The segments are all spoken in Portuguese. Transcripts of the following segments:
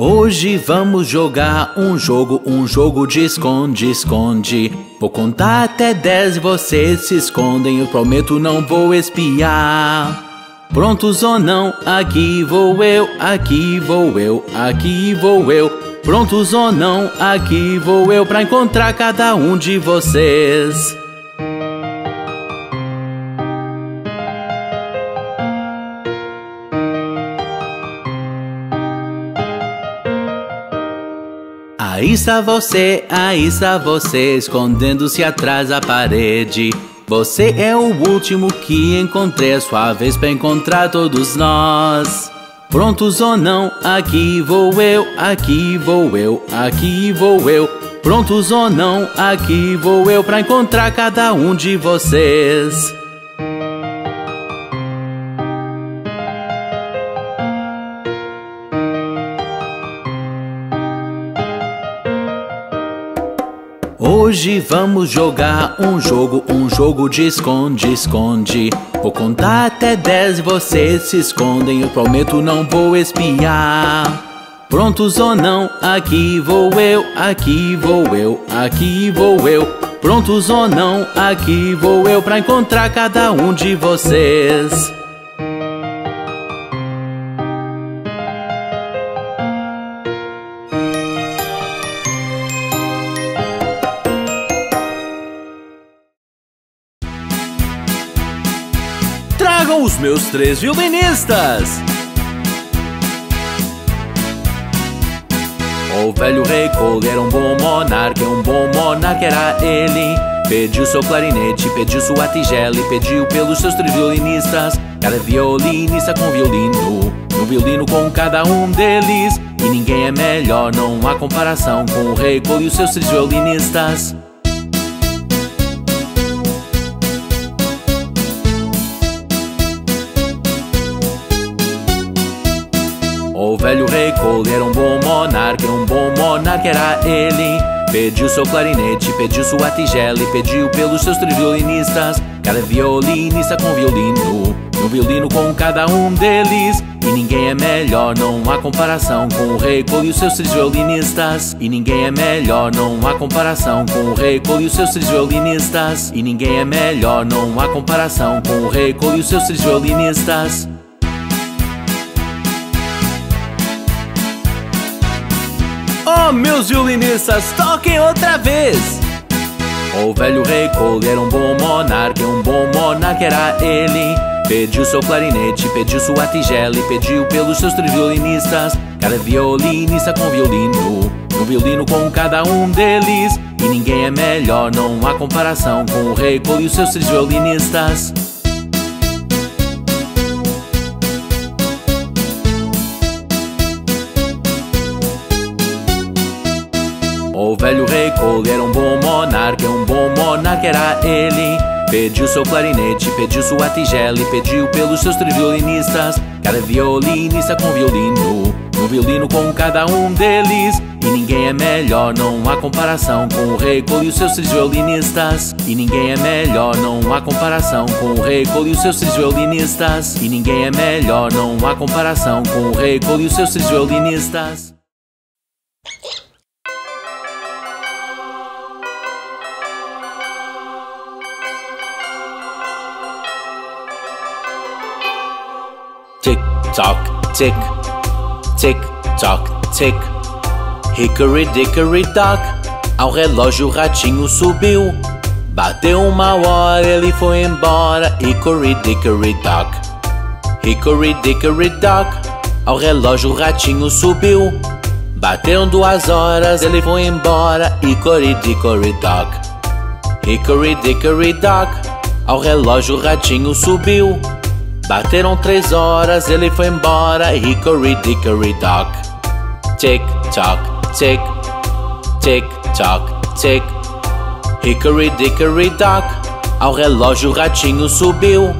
Hoje vamos jogar um jogo de esconde-esconde. Vou contar até 10 e vocês se escondem, eu prometo não vou espiar. Prontos ou não? Aqui vou eu, aqui vou eu, aqui vou eu. Prontos ou não? Aqui vou eu pra encontrar cada um de vocês. Aí está você, escondendo-se atrás da parede. Você é o último que encontrei, é sua vez pra encontrar todos nós. Prontos ou não? Aqui vou eu, aqui vou eu, aqui vou eu. Prontos ou não? Aqui vou eu pra encontrar cada um de vocês. Hoje vamos jogar um jogo de esconde-esconde. Vou contar até 10 e vocês se escondem, eu prometo não vou espiar. Prontos ou não? Aqui vou eu, aqui vou eu, aqui vou eu. Prontos ou não? Aqui vou eu pra encontrar cada um de vocês. Os meus 3 violinistas. O velho Rei Cole era um bom monarca era ele. Pediu seu clarinete, pediu sua tigela e pediu pelos seus 3 violinistas. Cada violinista com violino, um violino com cada um deles. E ninguém é melhor, não há comparação com o Rei Cole e os seus 3 violinistas. O velho Rei Cole era um bom monarca era ele. Pediu seu clarinete, pediu sua tigela e pediu pelos seus 3 violinistas. Cada violinista com violino, um violino com cada um deles. E ninguém é melhor, não há comparação com o Rei Cole e os seus 3 violinistas. E ninguém é melhor, não há comparação com o Rei Cole e os seus 3 violinistas. E ninguém é melhor, não há comparação com o Rei Cole e os seus 3 violinistas. Oh, meus violinistas, toquem outra vez! O velho Rei Cole era um bom monarca era ele. Pediu seu clarinete, pediu sua tigela e pediu pelos seus 3 violinistas. Cada violinista com violino, um violino com cada um deles. E ninguém é melhor, não há comparação com o Rei Cole e os seus 3 violinistas. O velho Rei Cole era um bom monarca era ele. Pediu seu clarinete, pediu sua tigela e pediu pelos seus 3 violinistas. Cada violinista com violino, um violino com cada um deles. E ninguém é melhor, não há comparação com o Rei Cole e os seus 3 violinistas. E ninguém é melhor, não há comparação com o Rei Cole e os seus 3 violinistas. E ninguém é melhor, não há comparação com o Rei Cole e os seus 3 violinistas. Tick, tick, tock, tick. Hickory Dickory Dock. Ao relógio o ratinho subiu. Bateu 1 hora, ele foi embora. Hickory Dickory Dock. Hickory Dickory Dock. Ao relógio o ratinho subiu. Bateu 2 horas, ele foi embora. Hickory Dickory Dock. Hickory Dickory Dock. Ao relógio o ratinho subiu. Bateram 3 horas, ele foi embora. Hickory Dickory Dock. Tick, tock, tick. Tick, tock, tick. Hickory Dickory Dock. Ao relógio o ratinho subiu.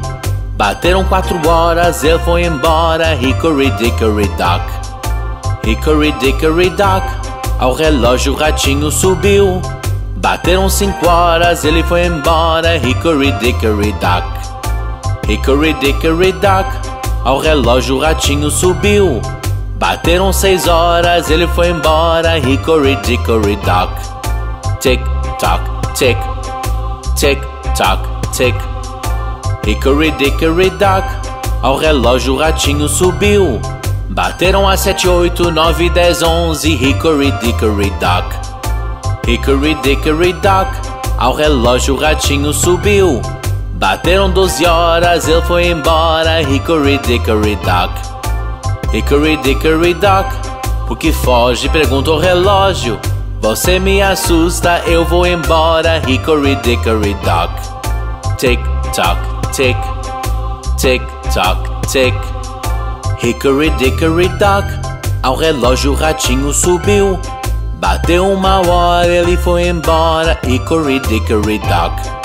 Bateram 4 horas, ele foi embora. Hickory Dickory Dock. Hickory Dickory Dock. Ao relógio o ratinho subiu. Bateram 5 horas, ele foi embora. Hickory Dickory Dock. Hickory Dickory Dock. Ao relógio o ratinho subiu. Bateram 6 horas, ele foi embora. Hickory Dickory Dock. Tick tock, tick, tick tock, tick. Hickory Dickory Dock. Ao relógio o ratinho subiu. Bateram a 7, 8, 9, 10, 11. Hickory Dickory Dock. Hickory Dickory Dock. Ao relógio o ratinho subiu. Bateram 12 horas, ele foi embora. Hickory Dickory Dock. Hickory Dickory Dock. O que foge pergunta ao relógio. Você me assusta, eu vou embora. Hickory Dickory Dock. Tick tock, tick, tick tock, tick. Hickory Dickory Dock. Ao relógio o ratinho subiu. Bateu 1 hora, ele foi embora. Hickory Dickory Dock.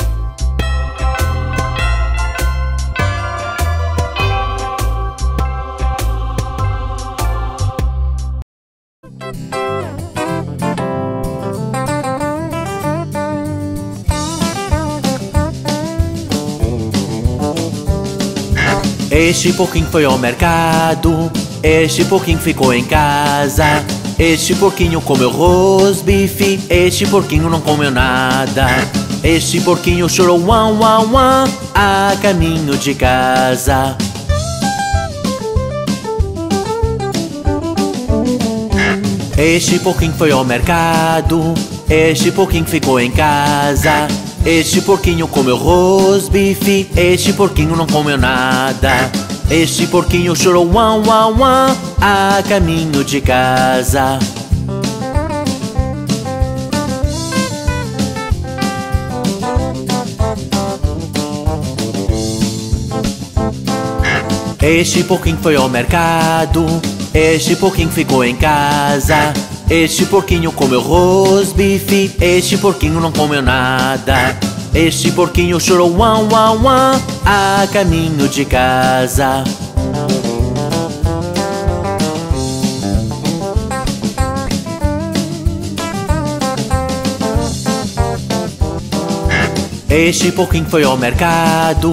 Este porquinho foi ao mercado, este porquinho ficou em casa. Este porquinho comeu rosbife, este porquinho não comeu nada. Este porquinho chorou uau uau uau a caminho de casa. Este porquinho foi ao mercado, este porquinho ficou em casa. Este porquinho comeu rosbife, este porquinho não comeu nada. Este porquinho chorou uau uau uau a caminho de casa. Este porquinho foi ao mercado, este porquinho ficou em casa. Este porquinho comeu rosbife, este porquinho não comeu nada. Este porquinho chorou uau uau uau a caminho de casa. Este porquinho foi ao mercado,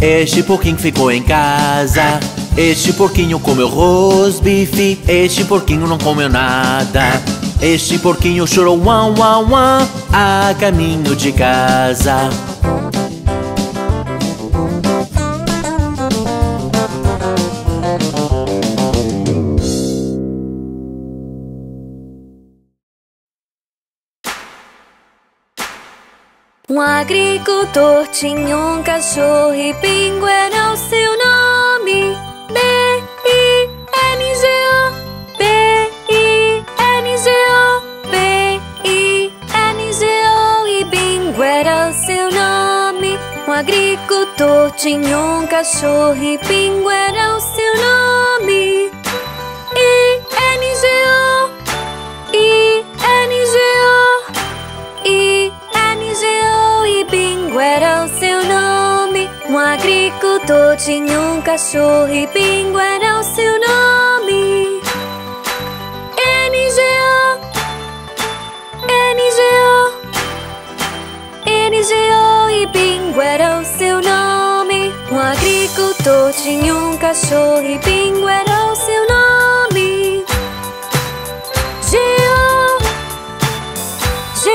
este porquinho ficou em casa. Este porquinho comeu rosbife, este porquinho não comeu nada. Este porquinho chorou uau uau uau a caminho de casa. Um agricultor tinha um cachorro e Bingo era o seu nome. B-I-N-G-O, B-I-N-G-O, B-I-N-G-O. E Bingo era o seu nome. Um agricultor tinha um cachorro e Bingo era o seu nome. I-N-G-O, I-N-G-O, I-N-G-O. E Bingo era o seu nome. Um agricultor tinha um cachorro e Bingo era o seu nome. NGO, NGO, NGO. E Bingo era o seu nome. Um agricultor tinha um cachorro e Bingo era o seu nome. GO, GO, GO.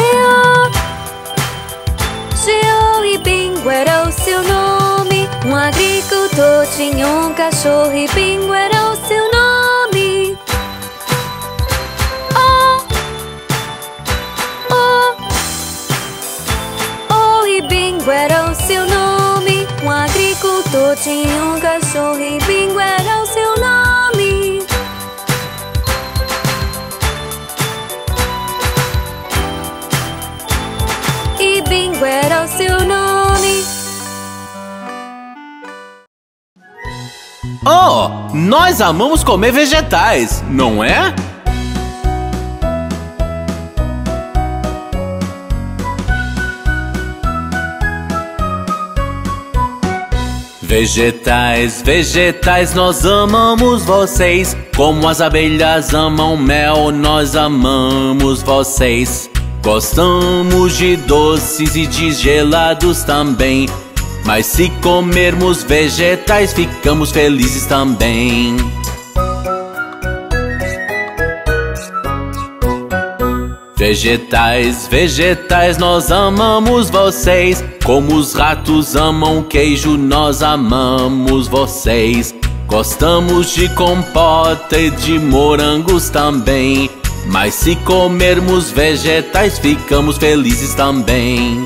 E Bingo era o seu nome. Um agricultor tinha um cachorro e Bingo era o seu nome. Oh, oh, oh. E Bingo era o seu nome. Um agricultor tinha um cachorro e Bingo era o seu nome. E Bingo era o seu nome. Oh, nós amamos comer vegetais, não é? Vegetais, vegetais, nós amamos vocês. Como as abelhas amam mel, nós amamos vocês. Gostamos de doces e de gelados também. Mas se comermos vegetais, ficamos felizes também. Vegetais, vegetais, nós amamos vocês. Como os ratos amam queijo, nós amamos vocês. Gostamos de compota e de morangos também. Mas se comermos vegetais, ficamos felizes também.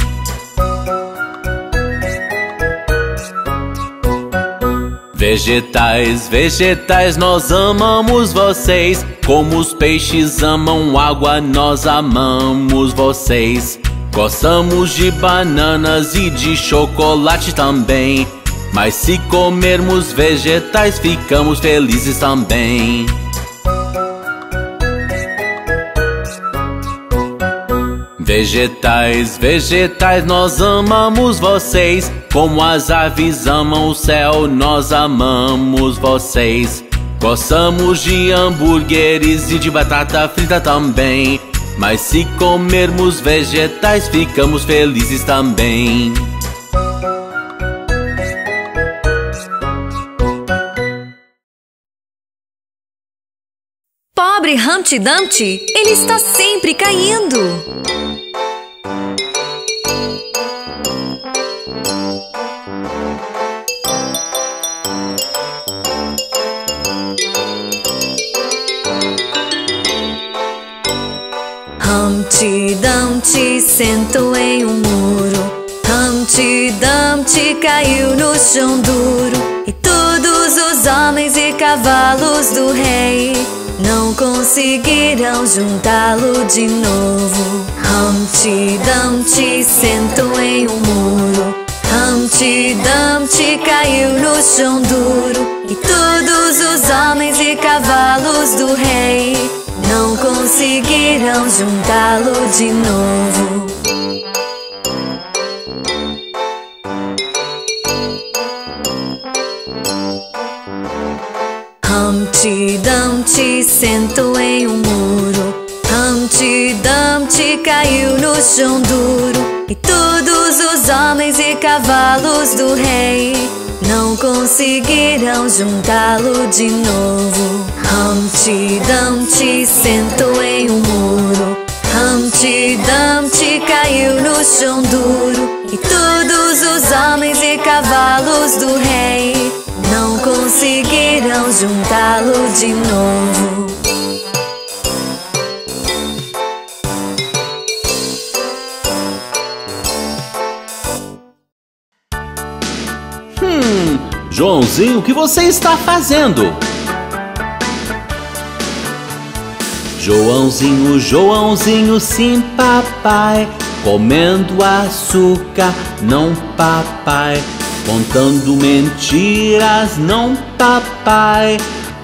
Vegetais, vegetais, nós amamos vocês. Como os peixes amam água, nós amamos vocês. Gostamos de bananas e de chocolate também. Mas se comermos vegetais, ficamos felizes também. Vegetais, vegetais, nós amamos vocês. Como as aves amam o céu, nós amamos vocês. Gostamos de hambúrgueres e de batata frita também. Mas se comermos vegetais, ficamos felizes também. Pobre Humpty Dumpty, ele está sempre caindo. Humpty Dumpty sentou em um muro. Humpty Dumpty caiu no chão duro. E todos os homens e cavalos do rei não conseguiram juntá-lo de novo. Humpty Dumpty sentou em um muro. Humpty Dumpty caiu no chão duro. E todos os homens e cavalos do rei não conseguiram juntá-lo de novo. Humpty Dumpty sentou em um muro. Humpty Dumpty caiu no chão duro. E todos os homens e cavalos do rei não conseguiram juntá-lo de novo. Humpty Dumpty sentou em um muro. Humpty Dumpty caiu no chão duro. E todos os homens e cavalos do rei não conseguiram juntá-lo de novo. Joãozinho, o que você está fazendo? Joãozinho, Joãozinho, sim, papai. Comendo açúcar, não, papai. Contando mentiras, não, papai.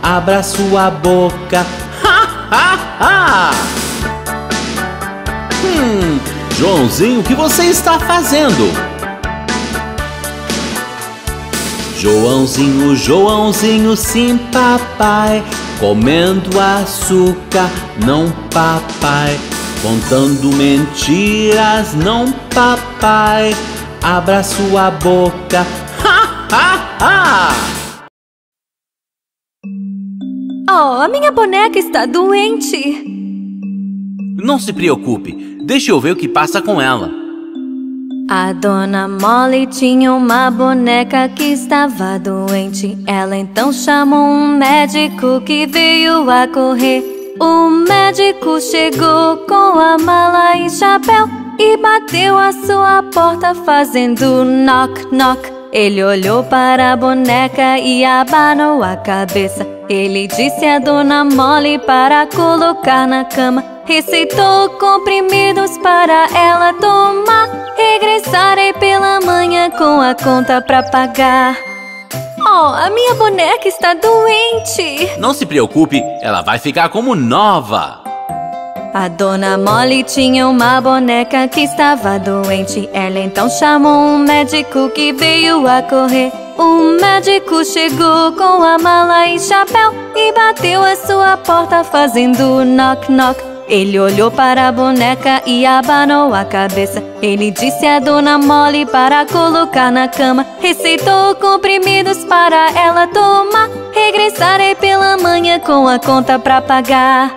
Abra sua boca, ha, ha, ha. Joãozinho, o que você está fazendo? Joãozinho, Joãozinho, sim, papai. Comendo açúcar, não, papai. Contando mentiras, não, papai. Abra sua boca, ha, ha, ha. Oh, a minha boneca está doente. Não se preocupe, deixe eu ver o que passa com ela. A Dona Molly tinha uma boneca que estava doente. Ela então chamou um médico que veio a correr. O médico chegou com a mala e chapéu e bateu a sua porta fazendo knock knock. Ele olhou para a boneca e abanou a cabeça. Ele disse a Dona Molly para colocar na cama. Receitou comprimidos para ela tomar. Regressarei pela manhã com a conta pra pagar. Oh, a minha boneca está doente. Não se preocupe, ela vai ficar como nova. A Dona Molly tinha uma boneca que estava doente. Ela então chamou um médico que veio a correr. O médico chegou com a mala e chapéu e bateu a sua porta fazendo knock knock. Ele olhou para a boneca e abanou a cabeça. Ele disse a Dona Molly para colocar na cama. Receitou comprimidos para ela tomar. Regressarei pela manhã com a conta pra pagar.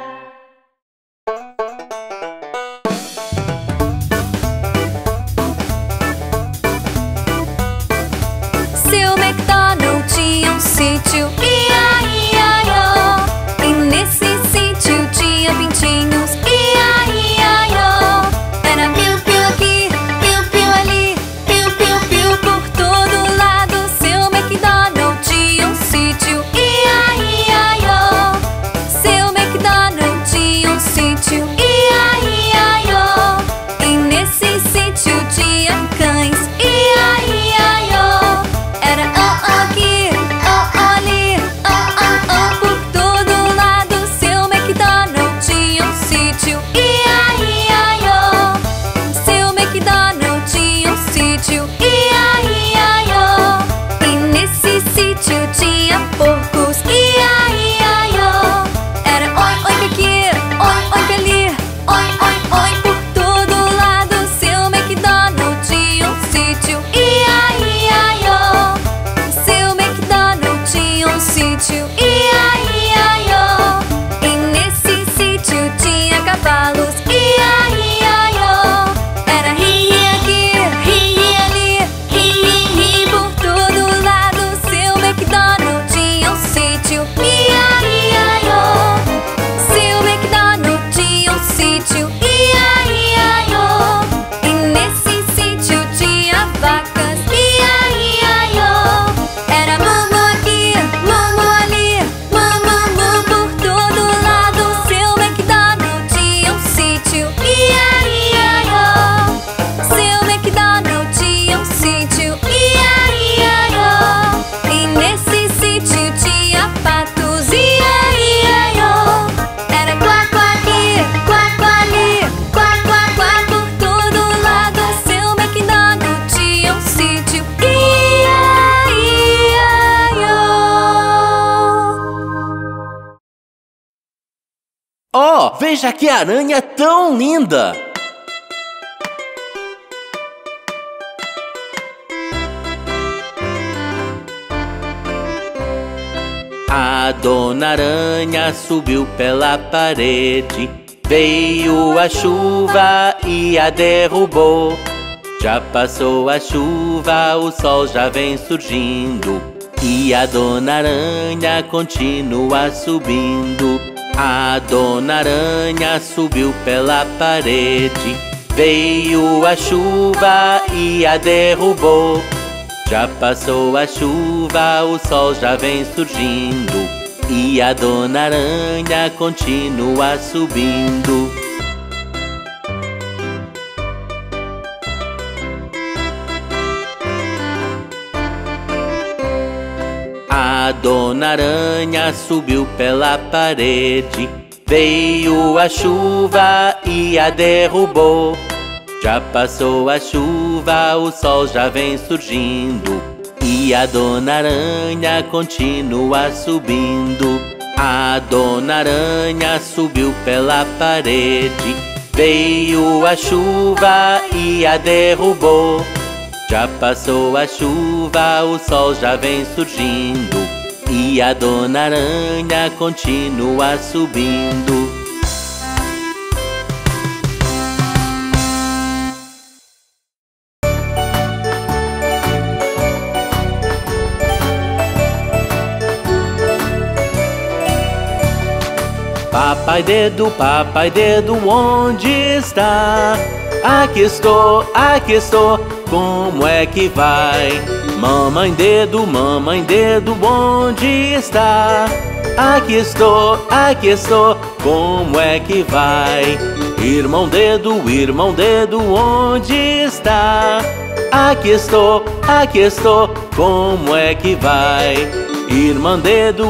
só, veja que aranha tão linda! A Dona Aranha subiu pela parede, veio a chuva e a derrubou. Já passou a chuva, o sol já vem surgindo, e a Dona Aranha continua subindo. A Dona Aranha subiu pela parede, veio a chuva e a derrubou. Já passou a chuva, o sol já vem surgindo, e a Dona Aranha continua subindo. A Dona Aranha subiu pela parede, veio a chuva e a derrubou. Já passou a chuva, o sol já vem surgindo, e a Dona Aranha continua subindo. A Dona Aranha subiu pela parede, veio a chuva e a derrubou. Já passou a chuva, o sol já vem surgindo, e a Dona Aranha continua subindo. Papai dedo, onde está? Aqui estou, como é que vai? Mamãe dedo, onde está? Aqui estou, como é que vai? Irmão dedo, onde está? Aqui estou, como é que vai? Irmã dedo,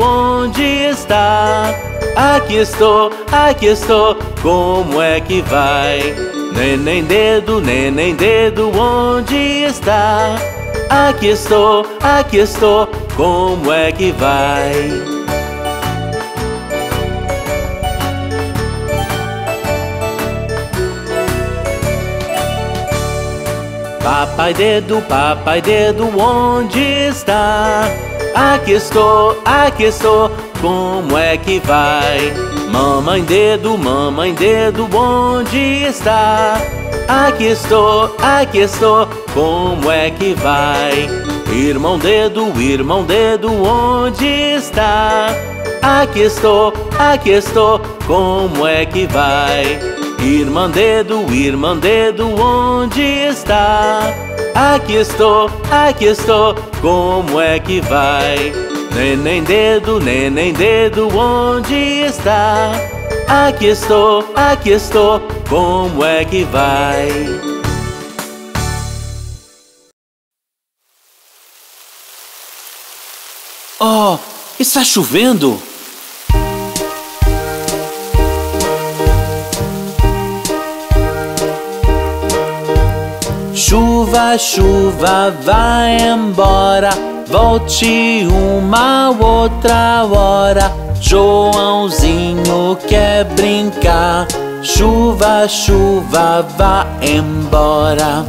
onde está? Aqui estou, como é que vai? Neném dedo, onde está? Aqui estou, como é que vai? Papai dedo, onde está? Aqui estou, como é que vai? Mamãe dedo, onde está? Aqui estou, como é que vai? Irmão dedo, onde está? Aqui estou, como é que vai? Irmã dedo, onde está? Aqui estou, como é que vai? Neném dedo, onde está? Aqui estou, como é que vai? Oh, está chovendo! Chuva, chuva, vai embora, volte uma outra hora, Joãozinho quer brincar. Chuva, chuva, vá embora.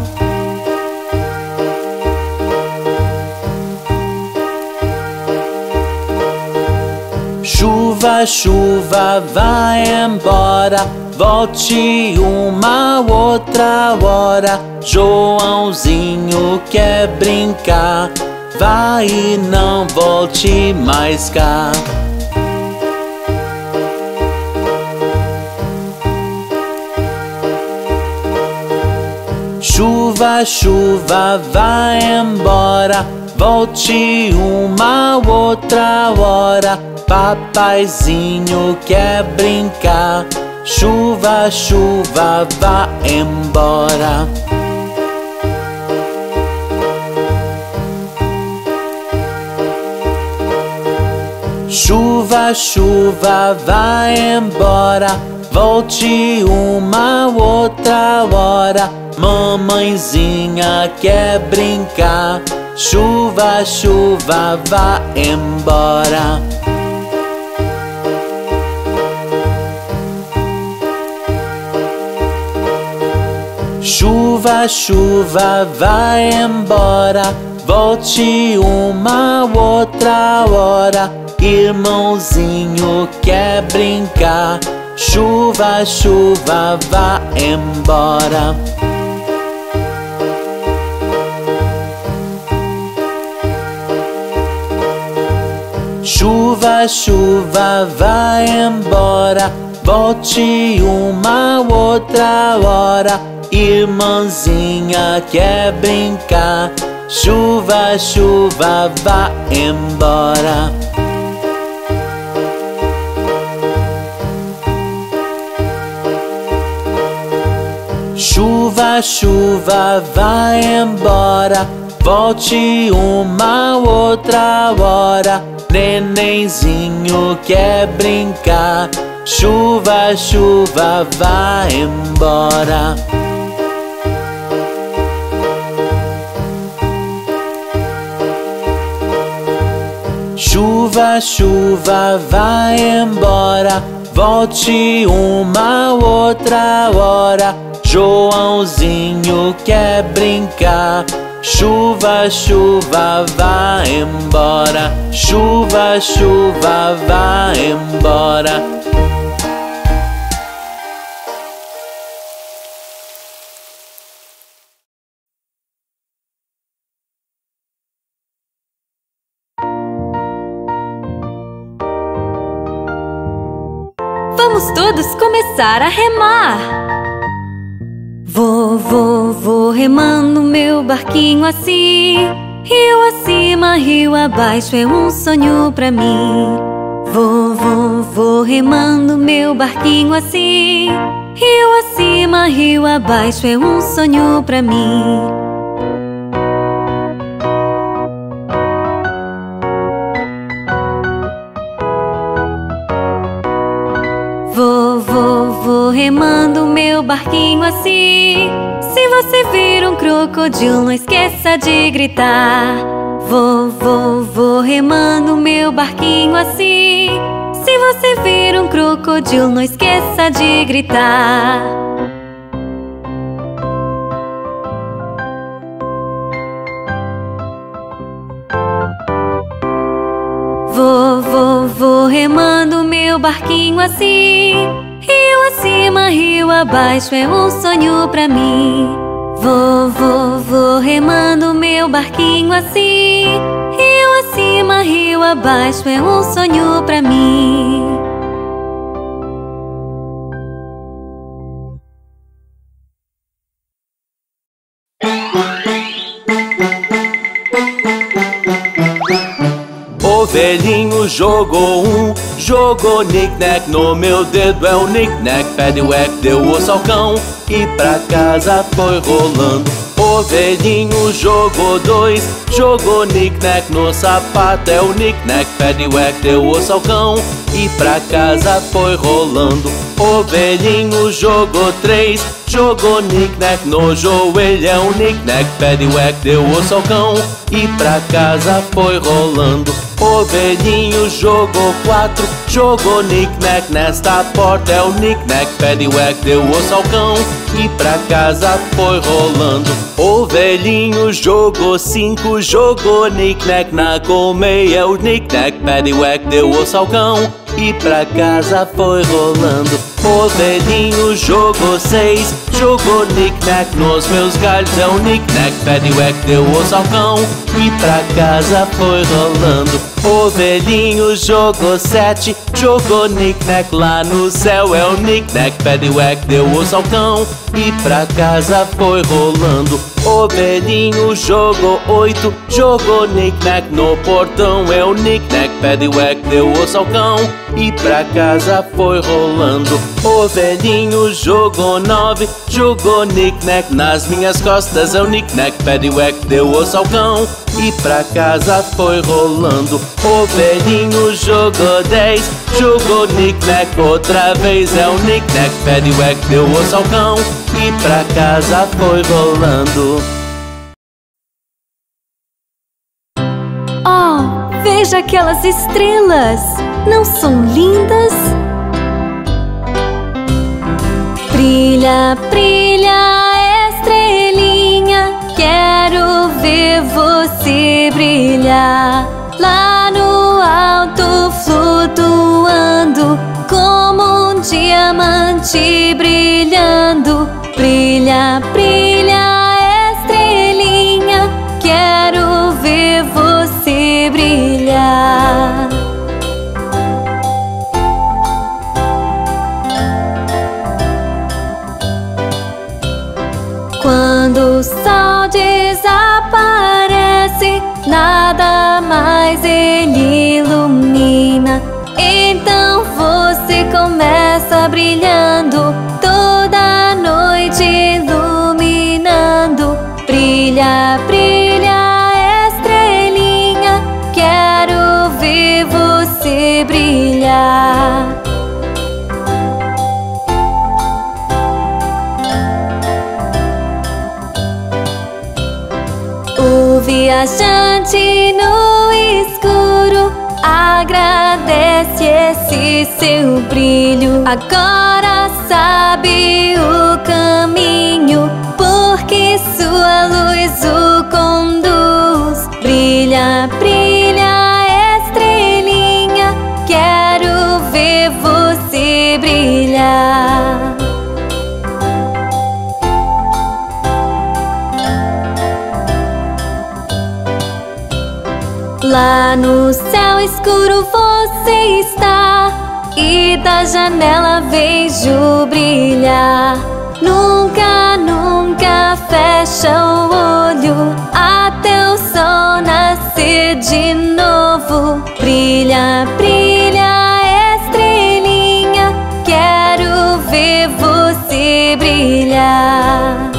Chuva, chuva, vai embora, volte uma outra hora, Joãozinho quer brincar. Vai e não volte mais cá. Chuva, chuva, vai embora, volte uma outra hora, papaizinho quer brincar. Chuva, chuva, vá embora. Chuva, chuva, vá embora, volte uma outra hora, mamãezinha quer brincar. Chuva, chuva, vá embora. Chuva, chuva, vai embora, volte uma outra hora. Irmãozinho quer brincar, chuva, chuva, vá embora. Chuva, chuva, vai embora, volte uma outra hora. Irmãzinha quer brincar, chuva, chuva, vá embora. Chuva, chuva, vai embora, volte uma outra hora. Nenenzinho quer brincar, chuva, chuva, vá embora. Chuva, chuva, vai embora, volte uma outra hora. Joãozinho quer brincar, chuva, chuva, vá embora. Chuva, chuva, vá embora. Vamos todos começar a remar. Vou remando meu barquinho assim. Rio acima, rio abaixo, é um sonho pra mim. Vou remando meu barquinho assim. Rio acima, rio abaixo, é um sonho pra mim. Vou remando meu barquinho assim. Se você vir um crocodilo, não esqueça de gritar. Vou remando meu barquinho assim. Se você vir um crocodilo, não esqueça de gritar. Vou remando meu barquinho assim. Rio acima, rio abaixo, é um sonho pra mim. Vou remando meu barquinho assim. Rio acima, rio abaixo, é um sonho pra mim. O velhinho jogou um, jogou knick-knack no meu dedo, é o knick-knack, paddywhack, deu o salcão e pra casa foi rolando. O velhinho jogou dois, jogou knick-knack no sapato, é o knick-knack, paddywhack, deu o salcão e pra casa foi rolando. O velhinho jogou três, jogou knick-knack no joelho, é o knick-knack, paddywhack, deu o salcão e pra casa foi rolando. O velhinho jogou quatro, jogou knick-knack nesta porta, é o knick-knack, paddywhack, deu o salcão e pra casa foi rolando. O velhinho jogou cinco, jogou knick-knack na colmeia, é o knick-knack, paddywhack, deu o salcão e pra casa foi rolando. O velhinho jogou seis, jogou knick-knack nos meus galhos, é o knick-knack, paddywhack, deu o salcão e pra casa foi rolando. O velhinho jogou sete, jogou knick-knack lá no céu, é o knick-knack, paddywhack, deu o salcão e pra casa foi rolando. O velhinho jogou oito, jogou knick-knack no portão, é o knick-knack, paddywhack, deu o salcão e pra casa foi rolando. O velhinho jogou nove, jogou knick-knack nas minhas costas, é o knick-knack, paddywhack, deu o salcão e pra casa foi rolando. O velhinho jogou 10, jogou knick-knack outra vez, é o knick-knack, paddywhack, deu o salcão e pra casa foi rolando. Oh, veja aquelas estrelas, não são lindas? Brilha, brilha, estrela. se brilhar lá no alto, flutuando como um diamante brilhando. Brilha, brilha, estrelinha, quero ver você brilhar. Quando o sol desaparece, nada mais ele ilumina. Então você começa brilhando, toda noite iluminando. Brilha, brilha, estrelinha, quero ver você brilhar. Viajante no escuro agradece esse seu brilho. Agora sabe o caminho, porque sua luz o conduz. Brilha, brilha, estrelinha, quero ver você brilhar. Lá no céu escuro você está, e da janela vejo brilhar. Nunca, nunca fecha o olho, até o sol nascer de novo. Brilha, brilha, estrelinha, quero ver você brilhar.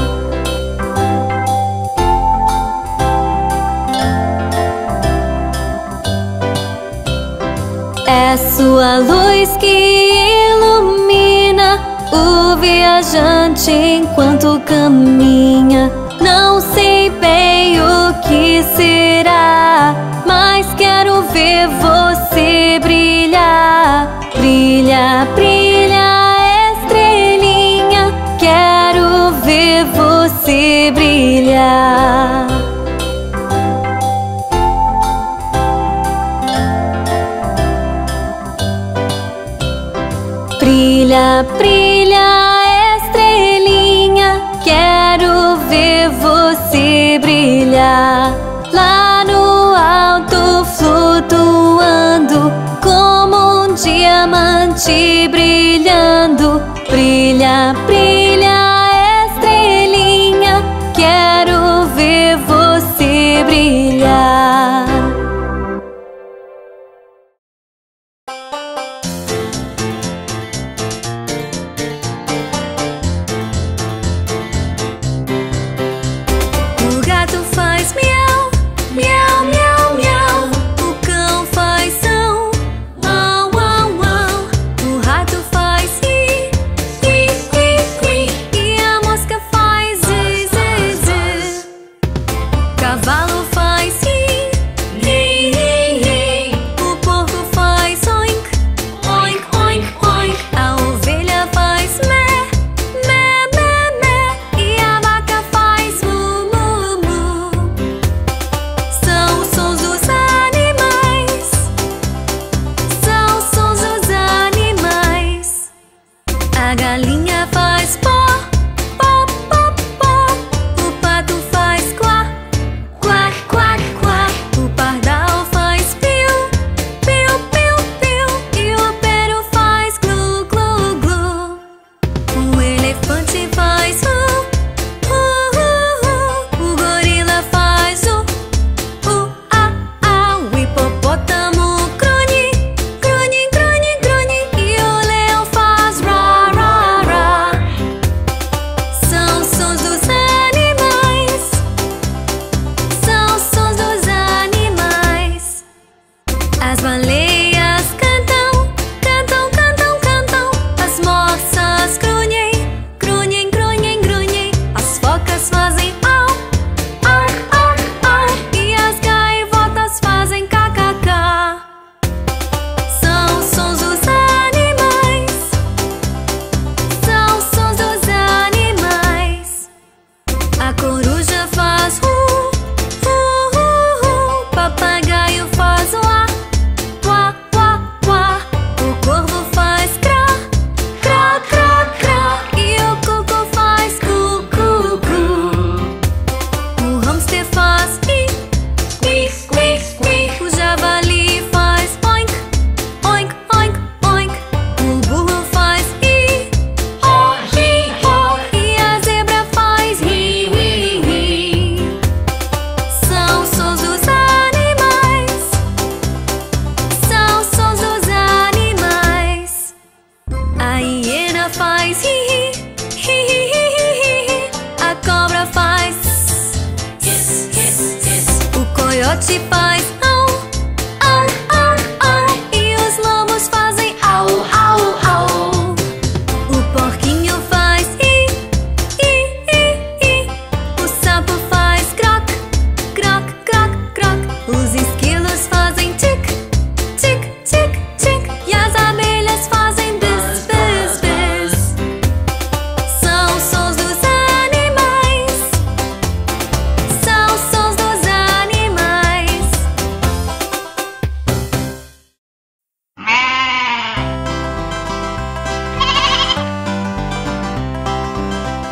É sua luz que ilumina o viajante enquanto caminha. Não sei bem o que será, mas quero ver você brilhar. Brilha, brilha, estrelinha, quero ver você brilhar. Brilha, brilha, estrelinha, quero ver você brilhar. Lá no alto, flutuando como um diamante brilhando. Brilha, brilha, estrelinha, quero ver você brilhar. A coruja faz hu, hu, hu,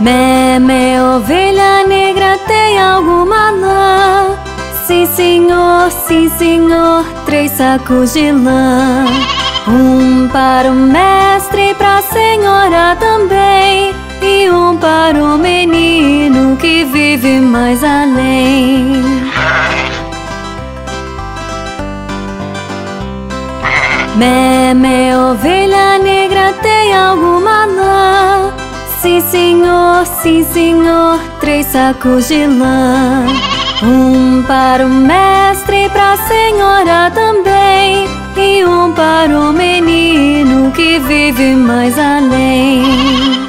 Meme, ovelha negra, tem alguma lã? Sim senhor, três sacos de lã. Para o mestre, pra senhora também, e para o menino que vive mais além. Meme, ovelha negra, tem alguma lã? Sim senhor, três sacos de lã. Para o mestre, pra senhora também, e para o menino que vive mais além.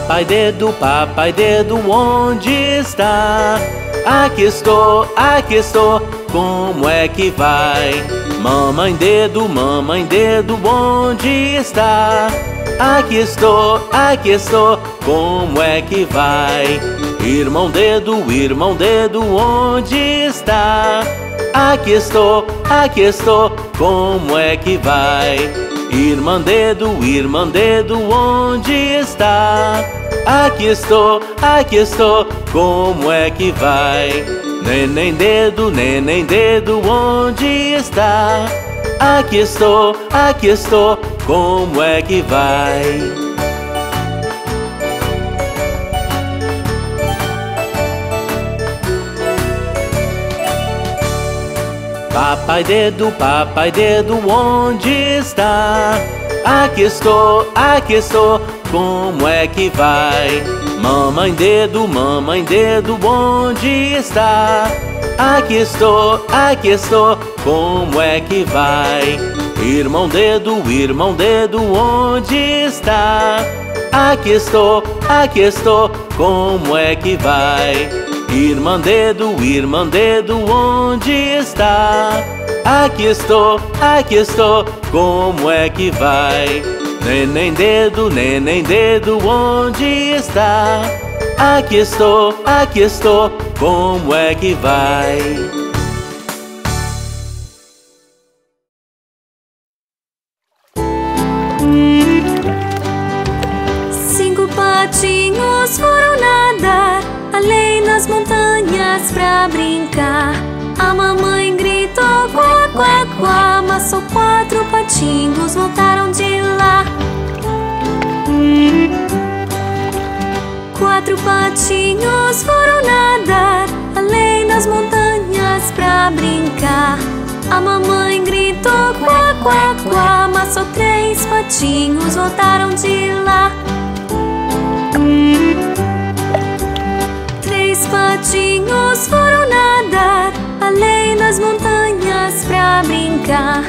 Papai dedo, onde está? Aqui estou, como é que vai? Mamãe dedo, onde está? Aqui estou, como é que vai? Irmão dedo, onde está? Aqui estou, como é que vai? Irmã dedo, onde está? Aqui estou, como é que vai? Neném dedo, onde está? Aqui estou, como é que vai? Papai dedo, onde está? Aqui estou, como é que vai? Mamãe dedo, onde está? Aqui estou, como é que vai? Irmão dedo, onde está? Aqui estou, como é que vai? Irmã dedo, onde está? Aqui estou, como é que vai? Neném dedo, onde está? Aqui estou, como é que vai? Cinco patinhos foram nadar além nas montanhas pra brincar. A mamãe gritou quá, quá, quá, mas só quatro patinhos voltaram de lá. Quatro patinhos foram nadar além nas montanhas pra brincar. A mamãe gritou quá, quá, quá, mas só três patinhos voltaram de lá. Três patinhos foram nadar além das montanhas pra brincar.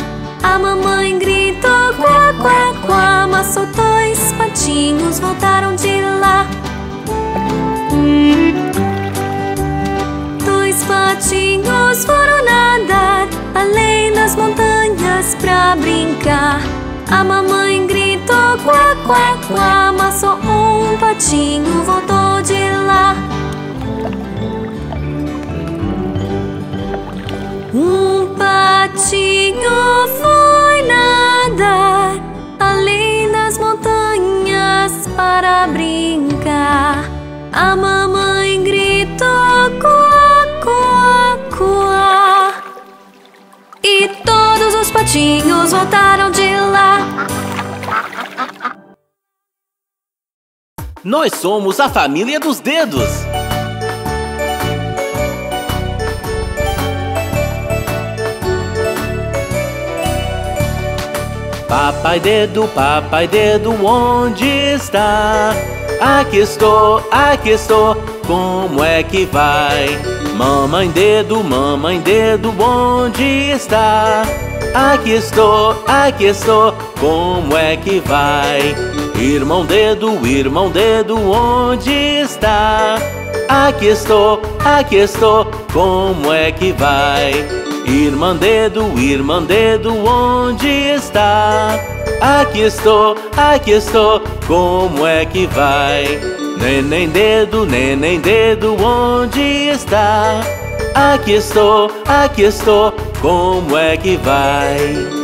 A mamãe gritou quá, quá, quá, mas só dois patinhos voltaram de lá. Dois patinhos foram nadar além das montanhas pra brincar. A mamãe gritou quá, quá, quá, mas só um patinho voltou de lá. Um patinho foi nadar além das montanhas para brincar. A mamãe gritou coá, coá, coá, e todos os patinhos voltaram de lá. Nós somos a família dos dedos. Papai dedo, onde está? Aqui estou, como é que vai? Mamãe dedo, onde está? Aqui estou, como é que vai? Irmão dedo, onde está? Aqui estou, como é que vai? Irmã dedo, onde está? Aqui estou, como é que vai? Neném dedo, onde está? Aqui estou, como é que vai?